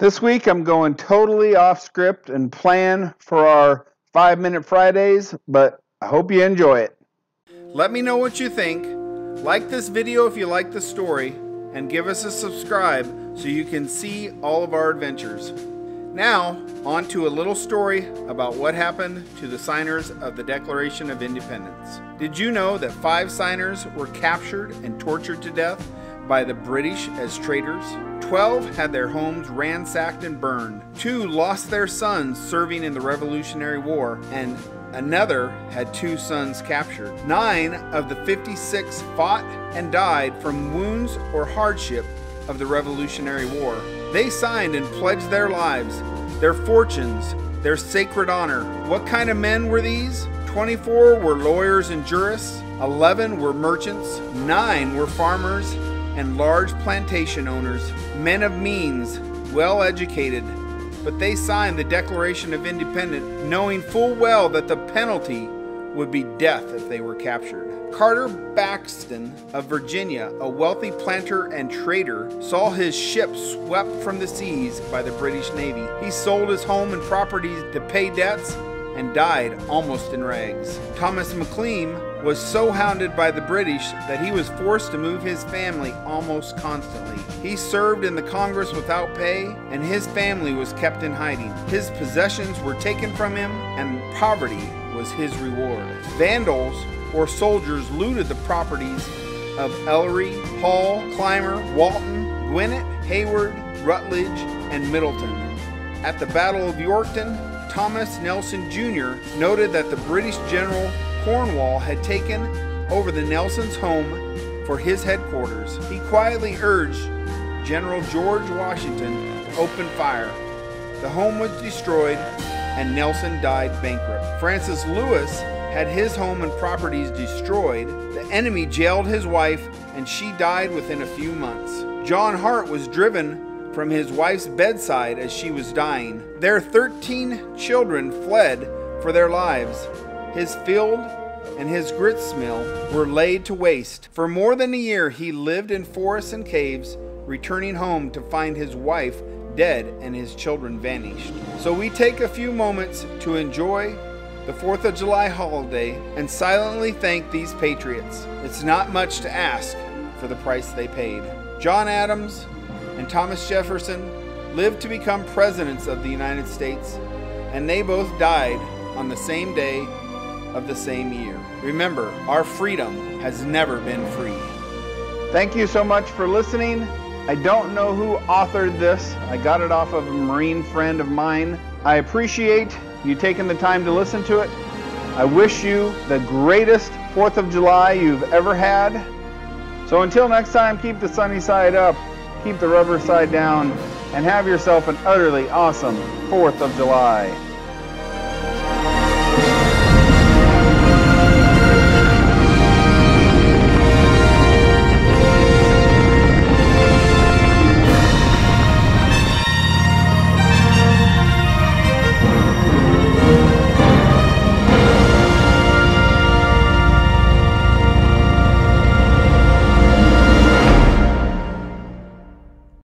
This week, I'm going totally off script and plan for our 5-Minute Fridays, but I hope you enjoy it. Let me know what you think. Like this video if you like the story, and give us a subscribe so you can see all of our adventures. Now, on to a little story about what happened to the signers of the Declaration of Independence. Did you know that 5 signers were captured and tortured to death by the British as traitors? 12 had their homes ransacked and burned. 2 lost their sons serving in the Revolutionary War, and another had 2 sons captured. 9 of the 56 fought and died from wounds or hardship of the Revolutionary War. They signed and pledged their lives, their fortunes, their sacred honor. What kind of men were these? 24 were lawyers and jurists, 11 were merchants, 9 were farmers and large plantation owners, men of means, well educated, but they signed the Declaration of Independence knowing full well that the penalty would be death if they were captured. Carter Baxton of Virginia, a wealthy planter and trader, saw his ship swept from the seas by the British Navy. He sold his home and property to pay debts and died almost in rags. Thomas McLean was so hounded by the British that he was forced to move his family almost constantly. He served in the Congress without pay, and his family was kept in hiding. His possessions were taken from him, and poverty was his reward. Vandals or soldiers looted the properties of Ellery, Hall, Clymer, Walton, Gwinnett, Hayward, Rutledge, and Middleton. At the Battle of Yorkton, Thomas Nelson Jr. noted that the British General Cornwall had taken over the Nelsons' home for his headquarters. He quietly urged General George Washington to open fire. The home was destroyed and Nelson died bankrupt. Francis Lewis had his home and properties destroyed. The enemy jailed his wife and she died within a few months. John Hart was driven from his wife's bedside as she was dying. Their 13 children fled for their lives. His field and his grist mill were laid to waste. For more than a year, he lived in forests and caves, returning home to find his wife dead and his children vanished. So we take a few moments to enjoy the 4th of July holiday and silently thank these patriots. It's not much to ask for the price they paid. John Adams and Thomas Jefferson lived to become presidents of the United States, and they both died on the same day of the same year. Remember, our freedom has never been free. Thank you so much for listening. I don't know who authored this. I got it off of a Marine friend of mine. I appreciate you taking the time to listen to it. I wish you the greatest 4th of July you've ever had. So until next time, keep the sunny side up, keep the rubber side down, and have yourself an utterly awesome 4th of July.